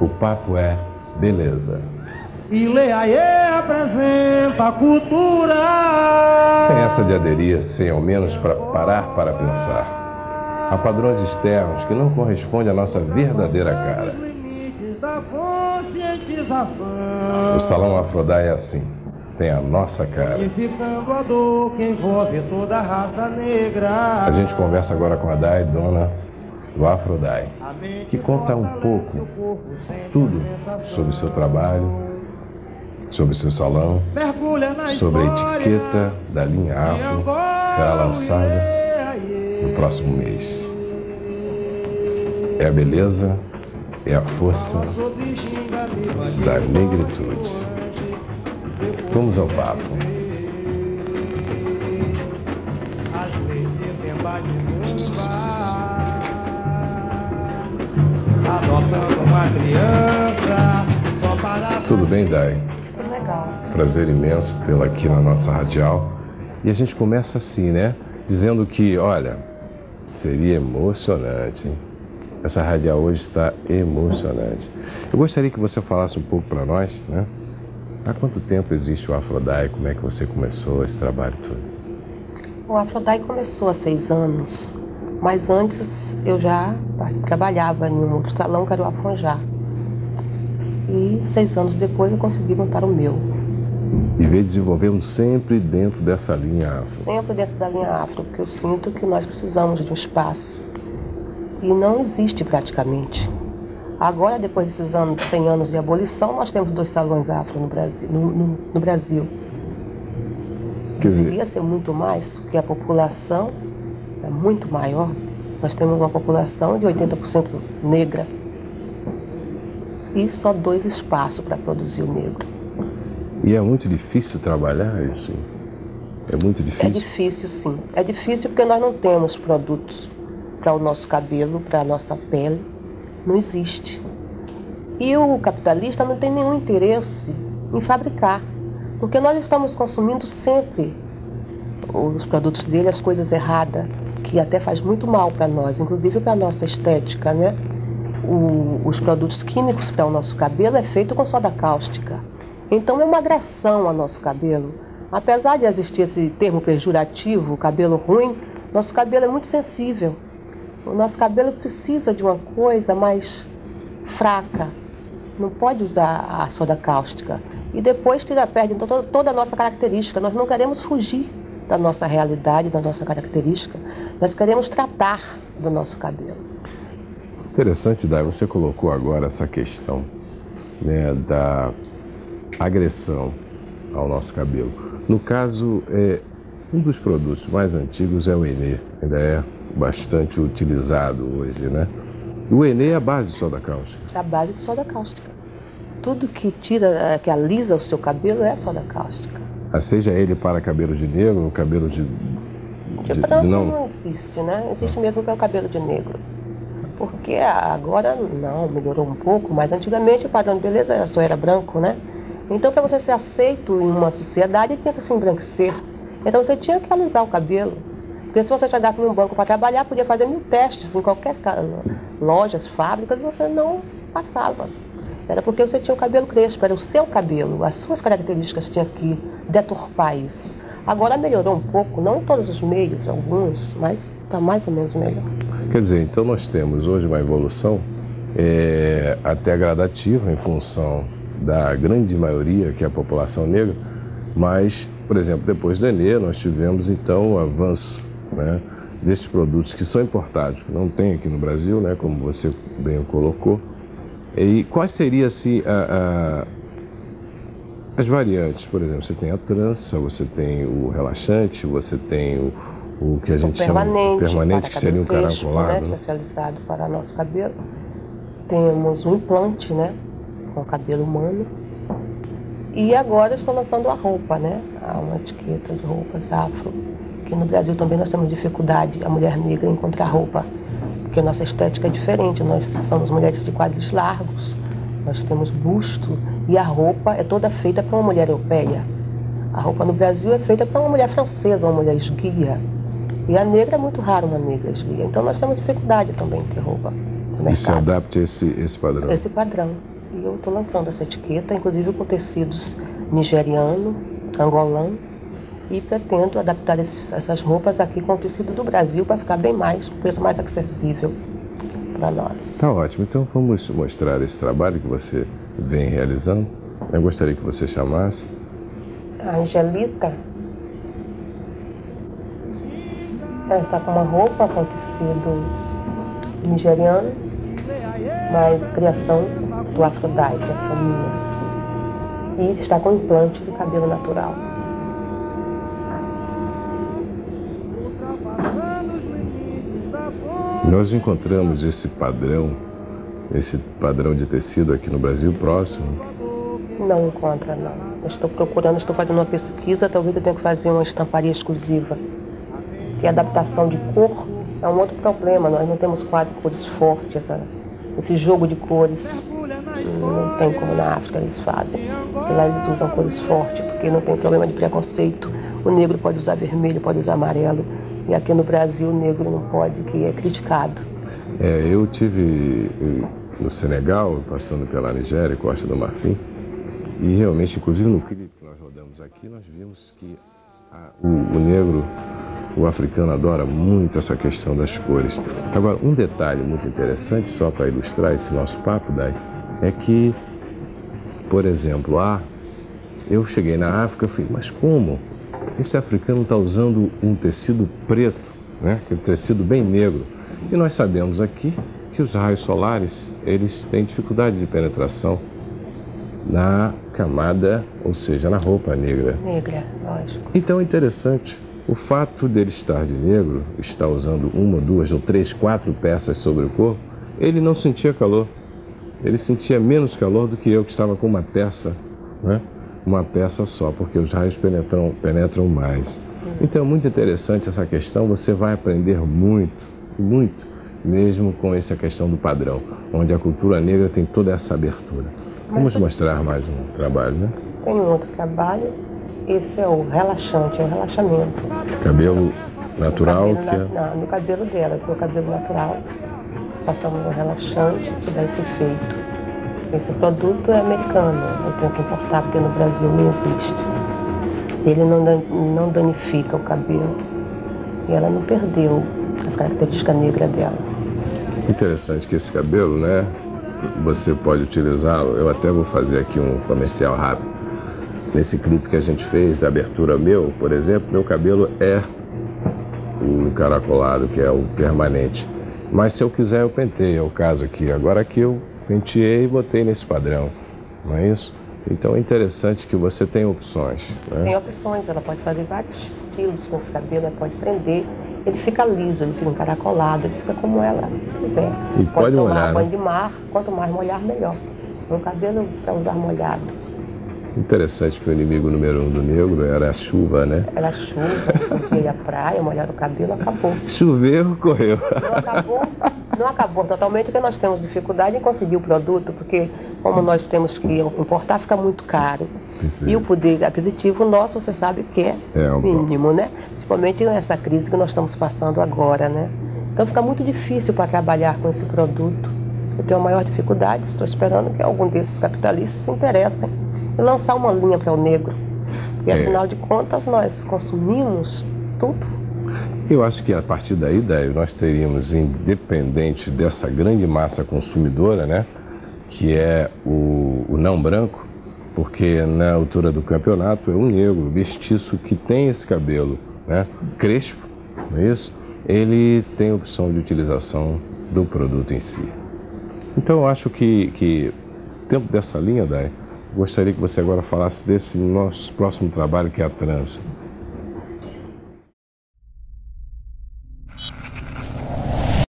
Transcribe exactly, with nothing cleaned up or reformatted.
O papo é beleza. Ileaie apresenta a cultura. Sem essa de aderir, sem ao menos para parar para pensar, há padrões externos que não correspondem à nossa verdadeira cara. O Salão Afrodai é assim, tem a nossa cara. A gente conversa agora com a Dai, dona do Afrodai, que conta um pouco, tudo, sobre seu trabalho, sobre seu salão, sobre a etiqueta da linha Afro, que será lançada no próximo mês. É a beleza, é a força da negritude. Vamos ao papo. Tudo bem, Dai? Tudo legal. Prazer imenso tê-la aqui na nossa radial. E a gente começa assim, né? Dizendo que, olha, seria emocionante, hein? Essa radial hoje está emocionante. Eu gostaria que você falasse um pouco para nós, né? Há quanto tempo existe o Afrodai? Como é que você começou esse trabalho todo? O Afrodai começou há seis anos, mas antes eu já trabalhava em um outro salão que era o Afonjá. E seis anos depois eu consegui montar o meu. E veio desenvolvendo sempre dentro dessa linha afro? Sempre dentro da linha afro, porque eu sinto que nós precisamos de um espaço. E não existe praticamente. Agora, depois desses anos, de cem anos de abolição, nós temos dois salões afro no Brasil. No, no, no Brasil. Quer dizer... Deveria ser muito mais, porque a população é muito maior. Nós temos uma população de oitenta por cento negra. E só dois espaços para produzir o negro. E é muito difícil trabalhar isso? É muito difícil? É difícil, sim. É difícil porque nós não temos produtos para o nosso cabelo, para a nossa pele. Não existe. E o capitalista não tem nenhum interesse em fabricar, porque nós estamos consumindo sempre os produtos dele, as coisas erradas, que até faz muito mal para nós, inclusive para a nossa estética, né? O, os produtos químicos para o nosso cabelo é feito com soda cáustica. Então é uma agressão ao nosso cabelo. Apesar de existir esse termo pejorativo, cabelo ruim, nosso cabelo é muito sensível. O nosso cabelo precisa de uma coisa mais fraca, não pode usar a soda cáustica. E depois tira, perde toda a nossa característica. Nós não queremos fugir da nossa realidade, da nossa característica. Nós queremos tratar do nosso cabelo. Interessante, Dai, você colocou agora essa questão, né, da agressão ao nosso cabelo. No caso, é, um dos produtos mais antigos é o Henê, ainda é bastante utilizado hoje, né? O Henê é a base de soda cáustica? É a base de soda cáustica. Tudo que tira, que alisa o seu cabelo é soda cáustica. Ah, seja ele para cabelo de negro ou cabelo de... de, de branco não... não existe, né? Existe ah. mesmo para o cabelo de negro. Porque agora não, melhorou um pouco, mas antigamente o padrão de beleza só era branco, né? Então para você ser aceito em uma sociedade, tinha que se embranquecer. Então você tinha que alisar o cabelo. Porque se você chegar para um banco para trabalhar, podia fazer mil testes em qualquer lojas, fábricas, e você não passava. Era porque você tinha o cabelo crespo, era o seu cabelo, as suas características tinham que deturpar isso. Agora melhorou um pouco, não em todos os meios, alguns, mas está mais ou menos melhor. Quer dizer, então nós temos hoje uma evolução é, até gradativa em função da grande maioria, que é a população negra, mas, por exemplo, depois do Henê, nós tivemos então o avanço, né, desses produtos que são importados, que não tem aqui no Brasil, né, como você bem colocou. E quais seriam assim, a, a, as variantes? Por exemplo, você tem a trança, você tem o relaxante, você tem o, o que a gente o chama permanente, permanente que seria um caracolado, né, especializado para o nosso cabelo. Temos um implante, né, com o cabelo humano. E agora eu estou lançando a roupa, né, uma etiqueta de roupas afro. Porque no Brasil também nós temos dificuldade, a mulher negra, encontrar roupa, porque a nossa estética é diferente. Nós somos mulheres de quadris largos, nós temos busto, e a roupa é toda feita para uma mulher europeia. A roupa no Brasil é feita para uma mulher francesa, uma mulher esguia. E a negra é muito raro uma negra esguia, então nós temos dificuldade também em ter roupa. mercado. E se adapte a esse, esse padrão. Esse padrão. E eu estou lançando essa etiqueta, inclusive com tecidos nigeriano, angolano, e pretendo adaptar esses, essas roupas aqui com o tecido do Brasil para ficar bem mais, preço mais acessível para nós. Tá ótimo. Então vamos mostrar esse trabalho que você vem realizando. Eu gostaria que você chamasse a Angelita. Ela está com uma roupa com tecido nigeriano, mas criação do Afrodai, criação minha. E está com implante de cabelo natural. Nós encontramos esse padrão, esse padrão de tecido aqui no Brasil próximo? Não encontra, não. Eu estou procurando, estou fazendo uma pesquisa, talvez eu tenha que fazer uma estamparia exclusiva. E a adaptação de cor é um outro problema. Nós não temos quatro cores fortes, essa, esse jogo de cores não tem como na África eles fazem. E lá eles usam cores fortes, porque não tem problema de preconceito. O negro pode usar vermelho, pode usar amarelo. E aqui no Brasil o negro não pode, que é criticado. É, eu tive no Senegal, passando pela Nigéria, Costa do Marfim, e realmente, inclusive no clipe que nós rodamos aqui, nós vimos que a, o, o negro... O africano adora muito essa questão das cores. Agora, um detalhe muito interessante, só para ilustrar esse nosso papo, Dai, é que, por exemplo, ah, eu cheguei na África e falei, mas como? Esse africano está usando um tecido preto, né? Um tecido bem negro. E nós sabemos aqui que os raios solares, eles têm dificuldade de penetração na camada, ou seja, na roupa negra. Negra, lógico. Então é interessante. O fato dele estar de negro, estar usando uma, duas ou três, quatro peças sobre o corpo, ele não sentia calor. Ele sentia menos calor do que eu, que estava com uma peça, né? Uma peça só, porque os raios penetram, penetram mais. Então é muito interessante essa questão, você vai aprender muito, muito, mesmo com essa questão do padrão, onde a cultura negra tem toda essa abertura. Vamos mostrar mais um trabalho, né? Tem um outro trabalho. Esse é o relaxante, é o relaxamento. Cabelo natural? Cabelo que na... é... Não, no cabelo dela, que é o cabelo natural. Passamos um relaxante que dá esse efeito. Esse produto é americano, eu tenho que importar porque no Brasil não existe. Ele não, dan... não danifica o cabelo e ela não perdeu as características negras dela. Interessante que esse cabelo, né? Você pode utilizá-lo, eu até vou fazer aqui um comercial rápido. Nesse clipe que a gente fez, da abertura meu, por exemplo, meu cabelo é o encaracolado, que é o permanente. Mas se eu quiser, eu penteio, é o caso aqui. Agora aqui eu penteei e botei nesse padrão, não é isso? Então é interessante que você tem opções, né? Tem opções, ela pode fazer vários estilos com esse cabelo, ela pode prender. Ele fica liso, ele fica encaracolado, ele fica como ela quiser. E pode, pode molhar, tomar, né? Banho de mar, quanto mais molhar, melhor. Meu cabelo para usar molhado. Interessante que o inimigo número um do negro era a chuva, né? Era a chuva, veio a praia, molharam o cabelo, acabou. Choveu, correu. Não acabou, não acabou totalmente, porque nós temos dificuldade em conseguir o produto, porque como nós temos que importar, fica muito caro. Perfeito. E o poder aquisitivo nosso, você sabe que é, é um mínimo, bom, né? Principalmente nessa crise que nós estamos passando agora, né? Então fica muito difícil para trabalhar com esse produto. Eu tenho a maior dificuldade, estou esperando que algum desses capitalistas se interessem. E lançar uma linha para o negro. E, afinal de contas, nós consumimos tudo. Eu acho que a partir daí, daí nós teríamos, independente dessa grande massa consumidora, né, que é o, o não branco, porque na altura do campeonato é um negro, mestiço, que tem esse cabelo, né, crespo, não é isso? Ele tem opção de utilização do produto em si. Então, eu acho que, que dentro dessa linha, daí, gostaria que você agora falasse desse nosso próximo trabalho, que é a trança.